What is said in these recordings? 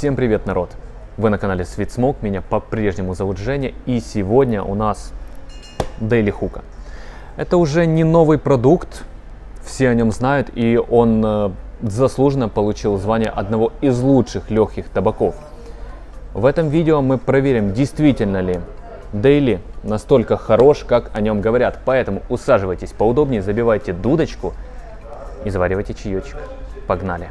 Всем привет, народ! Вы на канале Sweet Smoke, меня по-прежнему зовут Женя, и сегодня у нас Daily Hookah. Это уже не новый продукт, все о нем знают, и он заслуженно получил звание одного из лучших легких табаков. В этом видео мы проверим, действительно ли Daily настолько хорош, как о нем говорят. Поэтому усаживайтесь поудобнее, забивайте дудочку и заваривайте чаечек. Погнали!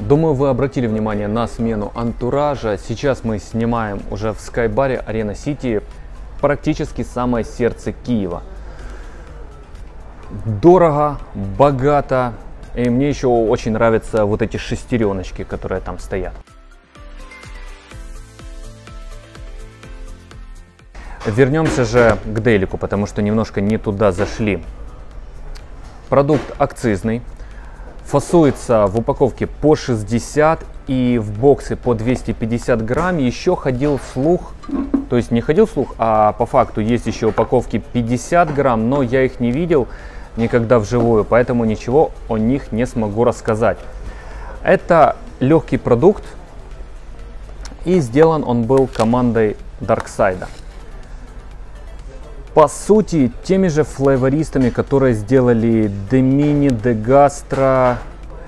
Думаю, вы обратили внимание на смену антуража. Сейчас мы снимаем уже в Sky Bar Арена Сити, практически самое сердце Киева. Дорого, богато, и мне еще очень нравятся вот эти шестереночки, которые там стоят. Вернемся же к Дейлику, потому что немножко не туда зашли. Продукт акцизный. Фасуется в упаковке по 60 и в боксы по 250 грамм. Еще ходил слух, то есть не ходил слух, а по факту есть еще упаковки 50 грамм, но я их не видел никогда вживую, поэтому ничего о них не смогу рассказать. Это легкий продукт, и сделан он был командой Darkside. По сути, теми же флейвористами, которые сделали Демини, Де Гастро,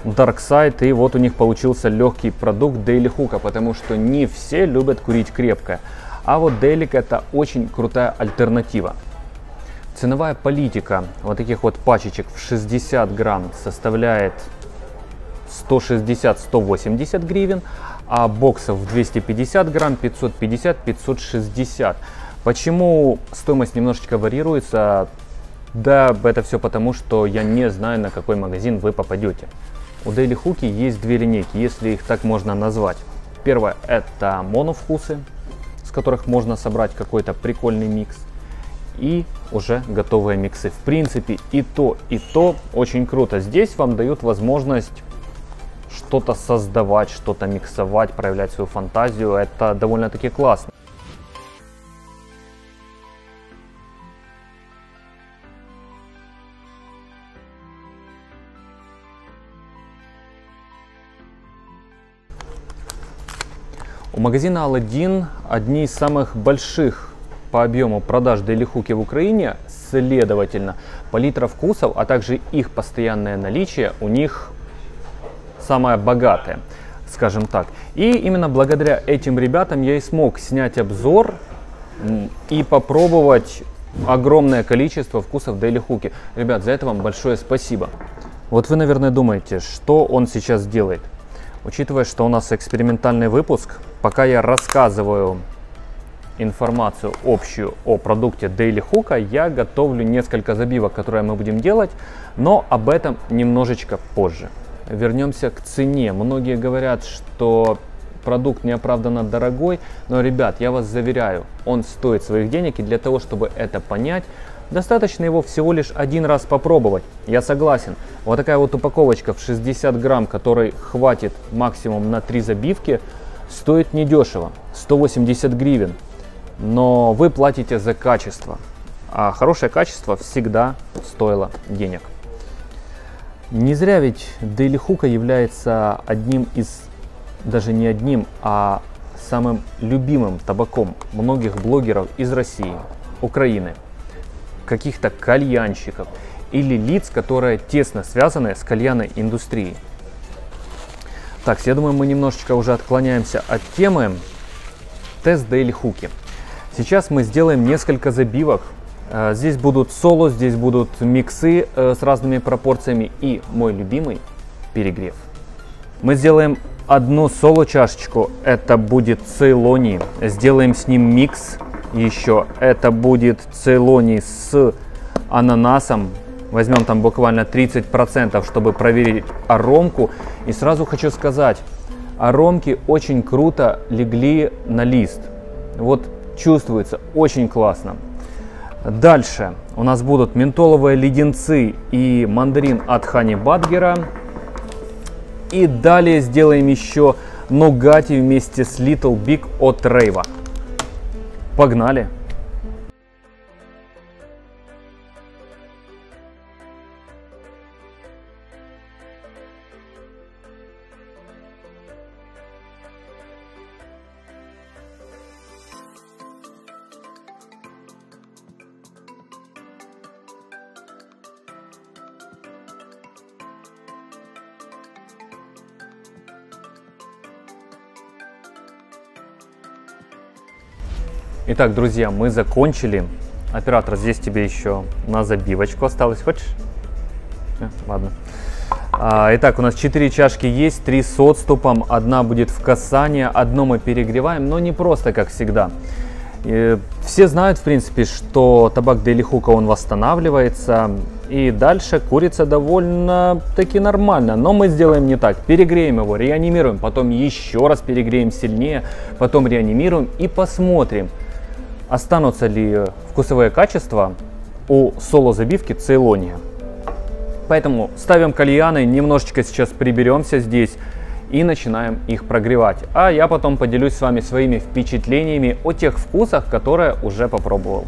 Darkside, и вот у них получился легкий продукт Daily Hookah, потому что не все любят курить крепкое, а вот Daily это очень крутая альтернатива. Ценовая политика вот таких вот пачечек в 60 грамм составляет 160-180 гривен, а боксов в 250 грамм 550-560. Почему стоимость немножечко варьируется? Да, это все потому, что я не знаю, на какой магазин вы попадете. У Daily Hookah есть две линейки, если их так можно назвать. Первая – это моновкусы, с которых можно собрать какой-то прикольный микс. И уже готовые миксы. В принципе, и то очень круто. Здесь вам дают возможность что-то создавать, что-то миксовать, проявлять свою фантазию. Это довольно-таки классно. У магазина «Аладин» одни из самых больших по объему продаж Daily Hookah в Украине, следовательно, палитра вкусов, а также их постоянное наличие у них самое богатое, скажем так. И именно благодаря этим ребятам я и смог снять обзор и попробовать огромное количество вкусов Daily Hookah. Ребят, за это вам большое спасибо. Вот вы, наверное, думаете, что он сейчас делает. Учитывая, что у нас экспериментальный выпуск, пока я рассказываю информацию общую о продукте Daily Hookah, я готовлю несколько забивок, которые мы будем делать, но об этом немножечко позже. Вернемся к цене. Многие говорят, что продукт неоправданно дорогой, но, ребят, я вас заверяю, он стоит своих денег, и для того, чтобы это понять, достаточно его всего лишь один раз попробовать. Я согласен, вот такая вот упаковочка в 60 грамм, которой хватит максимум на 3 забивки, стоит недешево, 180 гривен. Но вы платите за качество, а хорошее качество всегда стоило денег. Не зря ведь Daily Hookah является одним из, даже не одним, а самым любимым табаком многих блогеров из России, Украины, каких-то кальянщиков или лиц, которые тесно связаны с кальянной индустрией. Так, я думаю, мы немножечко уже отклоняемся от темы. Тест Daily Hookah. Сейчас мы сделаем несколько забивок. Здесь будут соло, здесь будут миксы с разными пропорциями и мой любимый перегрев. Мы сделаем одну соло чашечку, это будет Цейлоний. Сделаем с ним микс. Еще это будет цейлоний с ананасом. Возьмем там буквально 30%, чтобы проверить аромку. И сразу хочу сказать, аромки очень круто легли на лист. Вот чувствуется, очень классно. Дальше у нас будут ментоловые леденцы и мандарин от Honey Badger. И далее сделаем еще Ногати вместе с Little Big от Rave. Погнали! Итак, друзья, мы закончили. Оператор, здесь тебе еще на забивочку осталось. Хочешь? Ладно. Итак, у нас 4 чашки есть, 3 с отступом, одна будет в касание, одно мы перегреваем, но не просто, как всегда. И все знают, в принципе, что табак Daily Hookah, он восстанавливается. И дальше курица довольно-таки нормально, но мы сделаем не так. Перегреем его, реанимируем, потом еще раз перегреем сильнее, потом реанимируем и посмотрим, останутся ли вкусовые качества у соло-забивки Цейлония. Поэтому ставим кальяны, немножечко сейчас приберемся здесь и начинаем их прогревать. А я потом поделюсь с вами своими впечатлениями о тех вкусах, которые уже попробовал.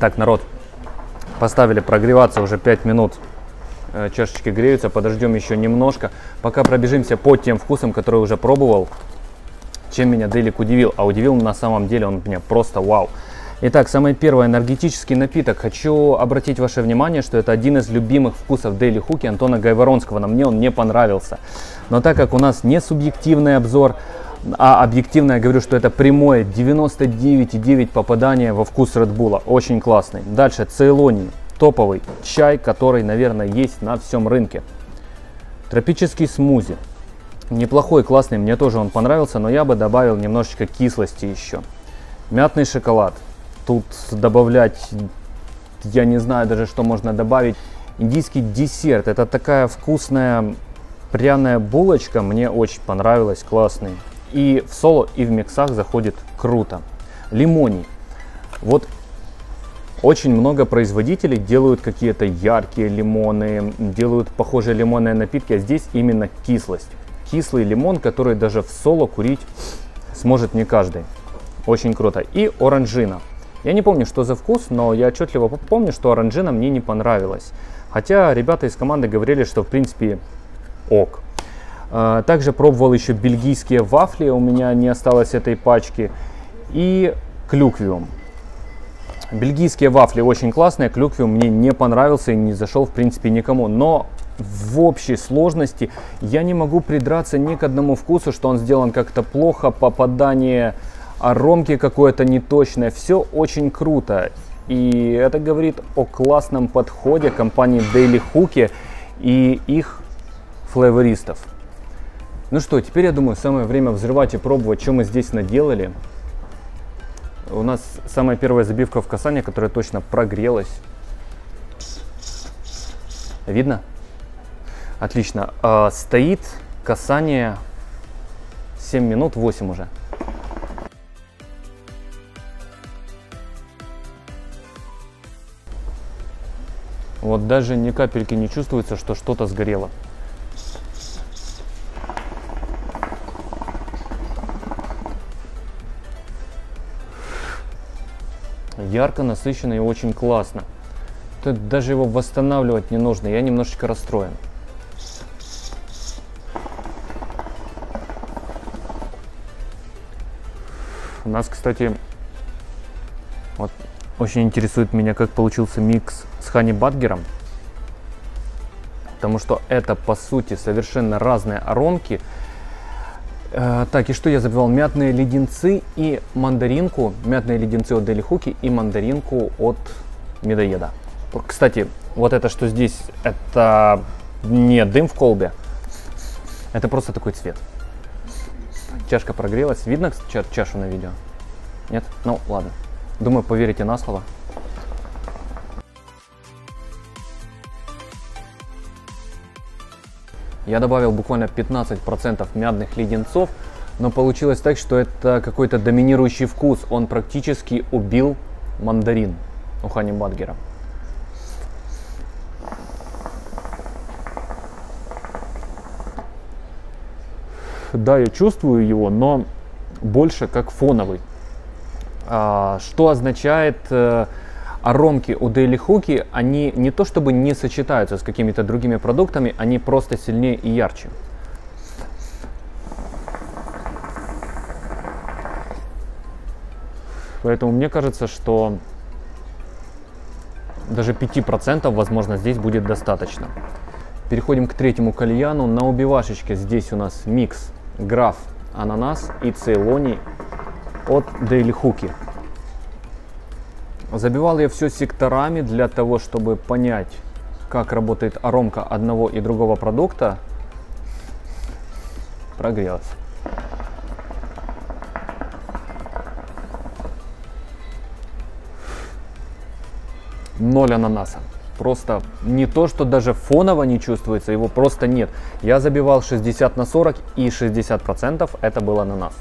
Так, народ, поставили прогреваться уже 5 минут. Чашечки греются, подождем еще немножко. Пока пробежимся по тем вкусам, которые уже пробовал. Чем меня Делик удивил, а удивил на самом деле он меня просто вау. Итак, самый первый энергетический напиток. Хочу обратить ваше внимание, что это один из любимых вкусов Daily Hookah Антона Гайворонского. Но мне он не понравился. Но так как у нас не субъективный обзор, а объективно я говорю, что это прямое 99,9 попадание во вкус Red Bull. Очень классный. Дальше Цейлоний. Топовый чай, который, наверное, есть на всем рынке. Тропический смузи. Неплохой, классный, мне тоже он понравился, но я бы добавил немножечко кислости еще. Мятный шоколад. Тут добавлять, я не знаю даже, что можно добавить. Индийский десерт. Это такая вкусная пряная булочка. Мне очень понравилась, классный. И в соло, и в миксах заходит круто. Лимоний. Вот очень много производителей делают какие-то яркие лимоны, делают похожие лимонные напитки, а здесь именно кислость. Кислый лимон, который даже в соло курить сможет не каждый. Очень круто. И оранжина. Я не помню, что за вкус, но я отчетливо помню, что оранжина мне не понравилась. Хотя ребята из команды говорили, что в принципе ок. Также пробовал еще бельгийские вафли, у меня не осталось этой пачки. И клюквиум. Бельгийские вафли очень классные, клюквиум мне не понравился и не зашел в принципе никому. Но в общей сложности я не могу придраться ни к одному вкусу, что он сделан как-то плохо, попадание аромки какое-то неточное. Все очень круто. И это говорит о классном подходе компании Daily Hookah и их флейвористов. Ну что, теперь, я думаю, самое время взрывать и пробовать, что мы здесь наделали. У нас самая первая забивка в касание, которая точно прогрелась. Видно? Отлично. Стоит касание 7 минут, 8 уже. Вот даже ни капельки не чувствуется, что что-то сгорело. Ярко, насыщенно и очень классно. Тут даже его восстанавливать не нужно, я немножечко расстроен. У нас, кстати, вот очень интересует меня, как получился микс с Honey Badger, потому что это, по сути, совершенно разные аромки. Так, и что я забивал? Мятные леденцы и мандаринку. Мятные леденцы от Daily Hookah и мандаринку от медоеда. Кстати, вот это, что здесь, это не дым в колбе, это просто такой цвет. Чашка прогрелась. Видно чашу на видео? Нет? Ну, ладно. Думаю, поверите на слово. Я добавил буквально 15% мятных леденцов, но получилось так, что это какой-то доминирующий вкус. Он практически убил мандарин у Honey Badger. да, я чувствую его, но больше как фоновый. Что означает, аромки у Daily Hookah, они не то чтобы не сочетаются с какими-то другими продуктами, они просто сильнее и ярче. Поэтому мне кажется, что даже 5%, возможно, здесь будет достаточно. Переходим к третьему кальяну. На убивашечке здесь у нас микс граф, ананас и цейлоний от Daily Hookah. Забивал я все секторами для того, чтобы понять, как работает аромка одного и другого продукта. Прогрелась. Ноль ананаса. Просто не то, что даже фоново не чувствуется, его просто нет. Я забивал 60/40, и 60% это был ананас.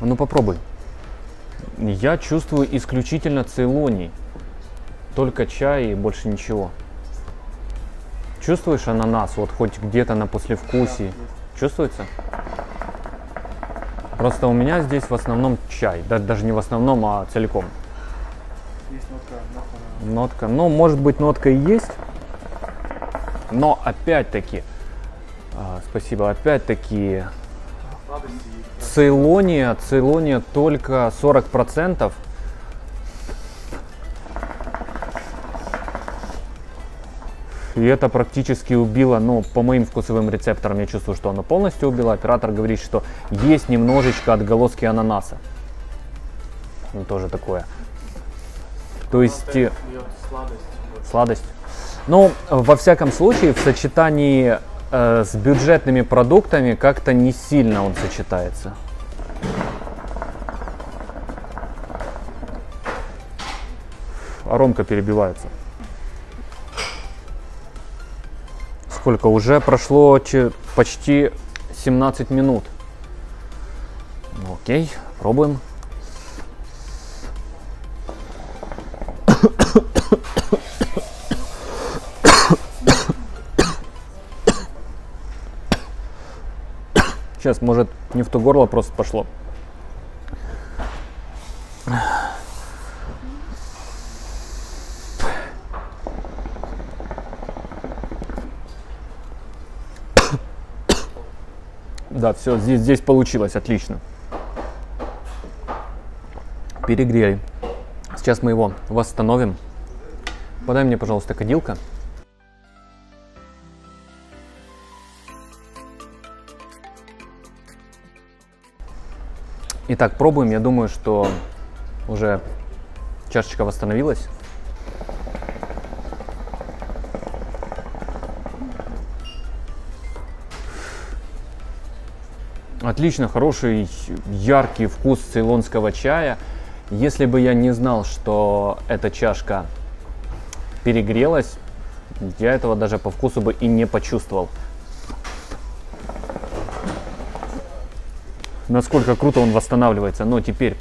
Ну попробуй. Я чувствую исключительно цейлоний. Только чай и больше ничего. Чувствуешь ананас? Вот хоть где-то на послевкусии. Чувствуется? Просто у меня здесь в основном чай. Да, даже не в основном, а целиком. Есть нотка. Ну, может быть, нотка и есть. Но опять-таки... спасибо. Опять-таки... Цейлония только 40%. И это практически убило, ну, по моим вкусовым рецепторам я чувствую, что оно полностью убило. Оператор говорит, что есть немножечко отголоски ананаса. Ну, тоже такое. То есть... Сладость. Ну, во всяком случае, в сочетании с бюджетными продуктами как-то не сильно он сочетается. Аромка перебивается. Сколько? Уже прошло почти 17 минут. Окей, пробуем. Сейчас, может, не в то горло просто пошло. Да, все, здесь получилось, отлично. Перегрели. Сейчас мы его восстановим. Подай мне, пожалуйста, кадилка. Итак, пробуем. Я думаю, что уже чашечка восстановилась. Отлично, хороший, яркий вкус цейлонского чая. Если бы я не знал, что эта чашка перегрелась, я этого даже по вкусу бы и не почувствовал. Насколько круто он восстанавливается. Но теперь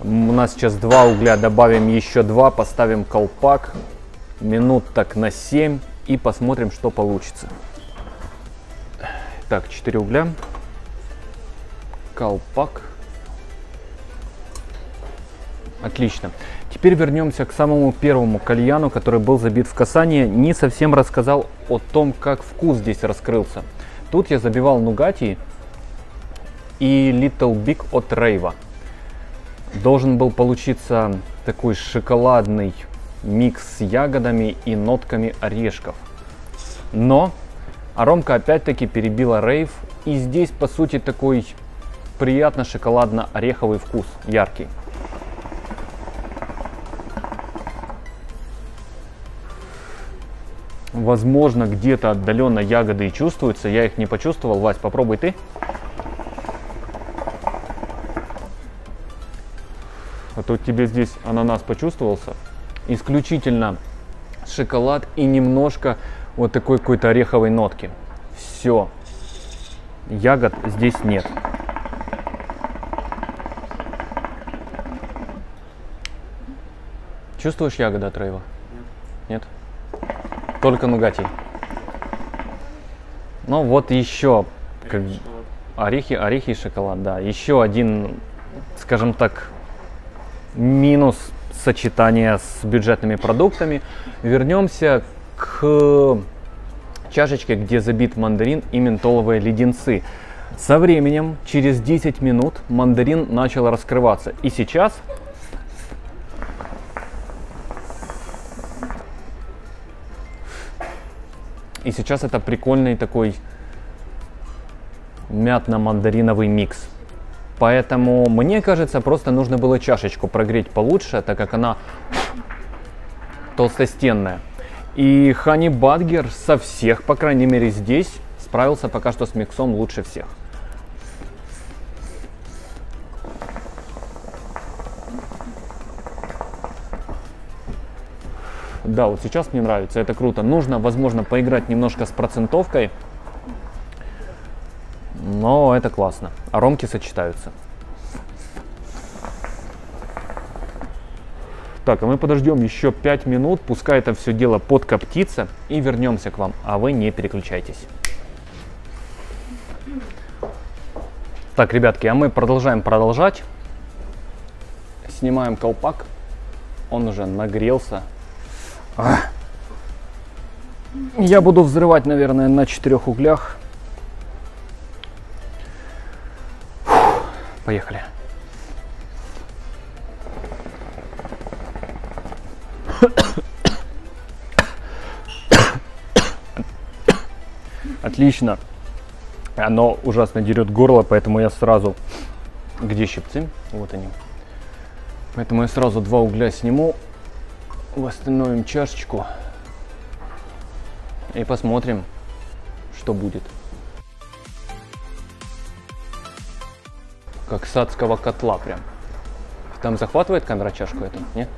у нас сейчас 2 угля, добавим еще 2, поставим колпак минут так на 7 и посмотрим, что получится. Так, 4 угля, колпак. Отлично. Теперь вернемся к самому первому кальяну, который был забит в касание. Не совсем рассказал о том, как вкус здесь раскрылся. Тут я забивал нугати и Little Big от Rave. Должен был получиться такой шоколадный микс с ягодами и нотками орешков. Но аромка опять-таки перебила Rave. И здесь, по сути, такой приятно шоколадно-ореховый вкус, яркий. Возможно, где-то отдаленно ягоды и чувствуются. Я их не почувствовал. Вась, попробуй ты. А то тебе здесь ананас почувствовался. Исключительно шоколад и немножко вот такой какой-то ореховой нотки. Все. Ягод здесь нет. Чувствуешь ягоды от рейва? Нет. Нет? Только нугати. Ну вот еще орехи и шоколад, да. Еще один, скажем так, минус сочетания с бюджетными продуктами. Вернемся к чашечке, где забит мандарин и ментоловые леденцы. Со временем, через 10 минут, мандарин начал раскрываться. И сейчас это прикольный такой мятно-мандариновый микс. Поэтому, мне кажется, просто нужно было чашечку прогреть получше, так как она толстостенная. И Honey Badger со всех, по крайней мере здесь, справился пока что с миксом лучше всех. Да, вот сейчас мне нравится, это круто. Нужно, возможно, поиграть немножко с процентовкой. Но это классно. Аромки сочетаются. Так, а мы подождем еще 5 минут. Пускай это все дело подкоптится. И вернемся к вам. А вы не переключайтесь. Так, ребятки, а мы продолжать. Снимаем колпак. Он уже нагрелся. Я буду взрывать, наверное, на 4 углях. Поехали. Отлично. Оно ужасно дерет горло, поэтому я сразу... Где щипцы? Вот они. Поэтому я сразу 2 угля сниму. Восстановим чашечку. И посмотрим, что будет. Как с адского котла прям. Там захватывает камера чашку эту, нет?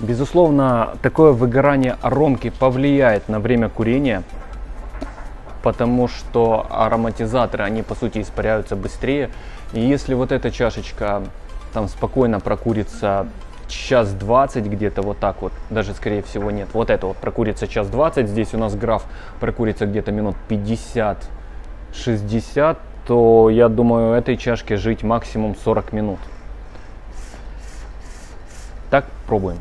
Безусловно, такое выгорание аромки повлияет на время курения, потому что ароматизаторы, они по сути испаряются быстрее. И если вот эта чашечка там спокойно прокурится час 20 где-то вот так вот, даже скорее всего нет, вот это вот прокурится час 20, здесь у нас граф прокурится где-то минут 50-60, то я думаю, этой чашке жить максимум 40 минут. Так, пробуем.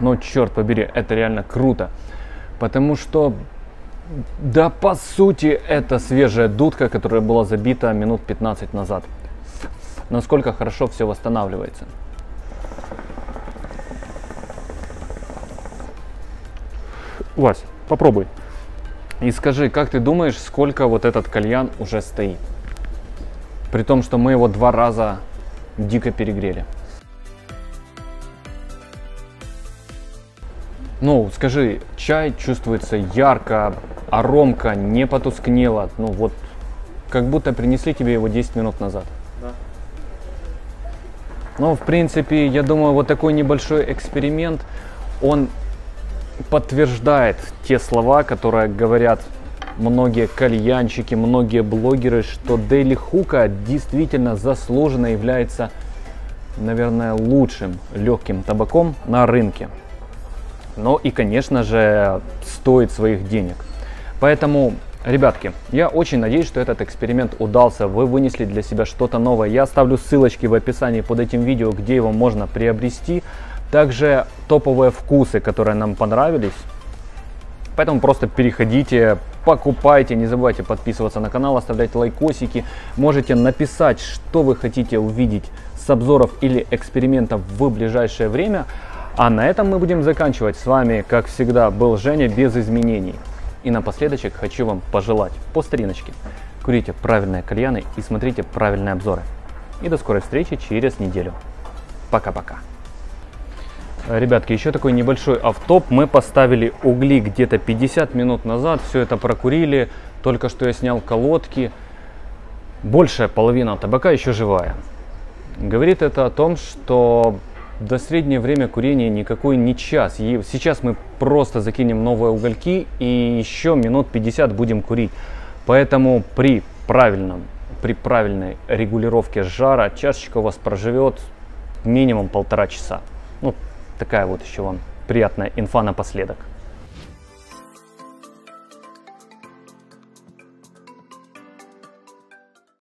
Но черт побери, это реально круто, потому что, да, по сути, это свежая дудка, которая была забита минут 15 назад. Насколько хорошо все восстанавливается. Вась, попробуй. И скажи, как ты думаешь, сколько вот этот кальян уже стоит? При том, что мы его 2 раза дико перегрели. Ну, скажи, чай чувствуется ярко, аромка не потускнела, ну вот, как будто принесли тебе его 10 минут назад. Да. Ну, в принципе, я думаю, вот такой небольшой эксперимент, он подтверждает те слова, которые говорят многие кальянщики, многие блогеры, что Daily Hookah действительно заслуженно является, наверное, лучшим легким табаком на рынке. Но и, конечно же, стоит своих денег. Поэтому, ребятки, я очень надеюсь, что этот эксперимент удался. Вы вынесли для себя что-то новое. Я оставлю ссылочки в описании под этим видео, где его можно приобрести. Также топовые вкусы, которые нам понравились. Поэтому просто переходите, покупайте. Не забывайте подписываться на канал, оставлять лайкосики. Можете написать, что вы хотите увидеть с обзоров или экспериментов в ближайшее время. А на этом мы будем заканчивать. С вами, как всегда, был Женя без изменений. И напоследочек хочу вам пожелать по стариночке. Курите правильные кальяны и смотрите правильные обзоры. И до скорой встречи через неделю. Пока-пока. Ребятки, еще такой небольшой автоп. Мы поставили угли где-то 50 минут назад. Все это прокурили. Только что я снял колодки. Большая половина табака еще живая. Говорит это о том, что... Да среднее время курения никакой не час. И сейчас мы просто закинем новые угольки и еще минут 50 будем курить. Поэтому при правильной регулировке жара чашечка у вас проживет минимум 1,5 часа. Ну, такая вот еще вам приятная инфа напоследок.